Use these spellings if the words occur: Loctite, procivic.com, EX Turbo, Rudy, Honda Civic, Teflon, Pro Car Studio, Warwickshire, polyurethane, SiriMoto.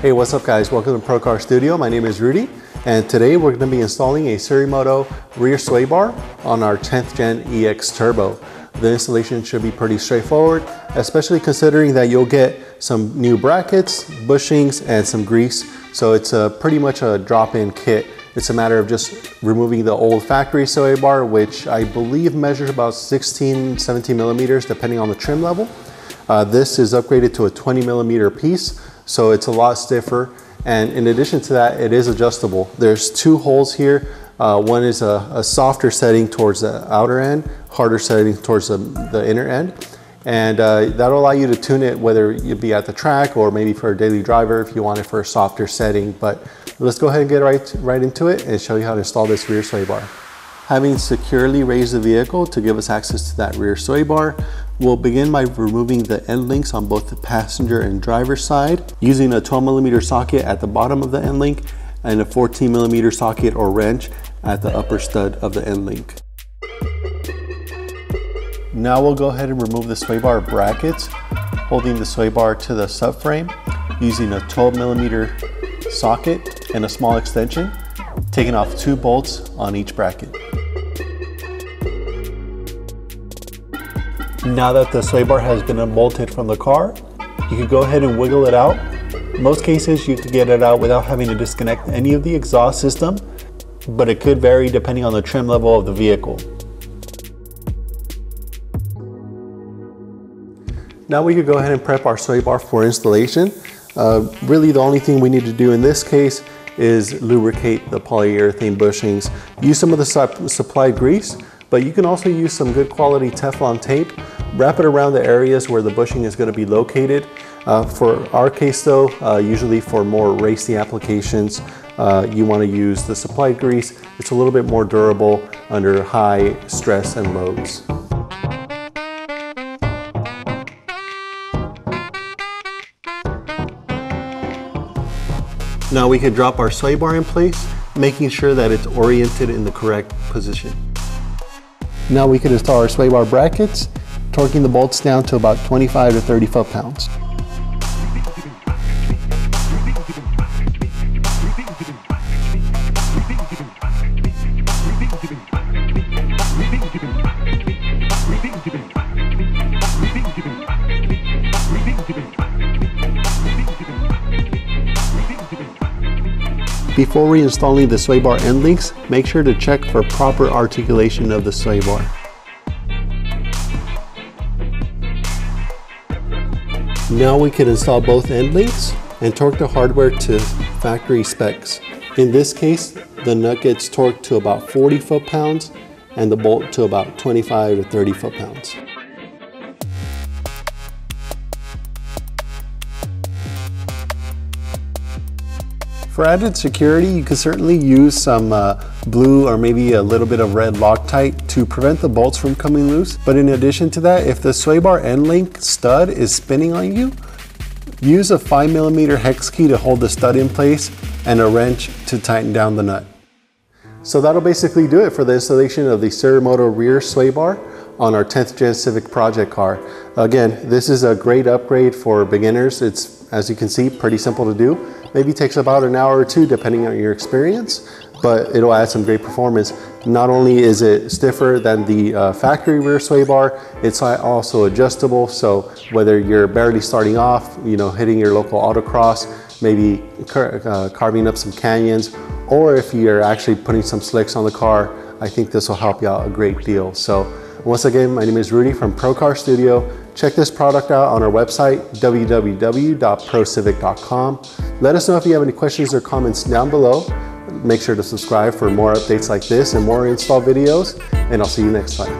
Hey, what's up guys? Welcome to Pro Car Studio. My name is Rudy, and today we're going to be installing a SiriMoto rear sway bar on our 10th gen EX Turbo. The installation should be pretty straightforward, especially considering that you'll get some new brackets, bushings, and some grease. So it's pretty much a drop-in kit. It's a matter of just removing the old factory sway bar, which I believe measures about 16, 17 millimeters, depending on the trim level. This is upgraded to a 20 millimeter piece, so it's a lot stiffer. And in addition to that, it is adjustable. There's two holes here. One is a softer setting towards the outer end, harder setting towards the inner end. And that'll allow you to tune it, whether you'd be at the track or maybe for a daily driver if you want it for a softer setting. But let's go ahead and get right into it and show you how to install this rear sway bar. Having securely raised the vehicle to give us access to that rear sway bar, we'll begin by removing the end links on both the passenger and driver side, using a 12 millimeter socket at the bottom of the end link and a 14 millimeter socket or wrench at the upper stud of the end link. Now we'll go ahead and remove the sway bar brackets, holding the sway bar to the subframe using a 12 millimeter socket and a small extension, taking off two bolts on each bracket. Now that the sway bar has been unbolted from the car, you can go ahead and wiggle it out. In most cases, you could get it out without having to disconnect any of the exhaust system, but it could vary depending on the trim level of the vehicle. Now we could go ahead and prep our sway bar for installation. Really the only thing we need to do in this case is lubricate the polyurethane bushings. Use some of the supplied grease, but you can also use some good quality Teflon tape. Wrap it around the areas where the bushing is going to be located. For our case though, usually for more racy applications, you want to use the supplied grease. It's a little bit more durable under high stress and loads. Now we can drop our sway bar in place, making sure that it's oriented in the correct position. Now we can install our sway bar brackets, torquing the bolts down to about 25 to 30 foot-pounds. Before reinstalling the sway bar end links, make sure to check for proper articulation of the sway bar. Now we can install both end links and torque the hardware to factory specs. In this case, the nut gets torqued to about 40 foot-pounds and the bolt to about 25 to 30 foot-pounds. For added security, you could certainly use some blue or maybe a little bit of red Loctite to prevent the bolts from coming loose. But in addition to that, if the sway bar end link stud is spinning on you, use a 5 millimeter hex key to hold the stud in place and a wrench to tighten down the nut. So that'll basically do it for the installation of the SiriMoto rear sway bar on our 10th gen Civic project car. Again, this is a great upgrade for beginners. It's, as you can see, pretty simple to do. Maybe takes about an hour or two depending on your experience, but it'll add some great performance. Not only is it stiffer than the factory rear sway bar, it's also adjustable. So whether you're barely starting off, you know, hitting your local autocross, maybe carving up some canyons, or if you're actually putting some slicks on the car, I think this will help you out a great deal. So once again, my name is Rudy from Pro Car Studio. Check this product out on our website, www.procivic.com. Let us know if you have any questions or comments down below. Make sure to subscribe for more updates like this and more install videos, and I'll see you next time.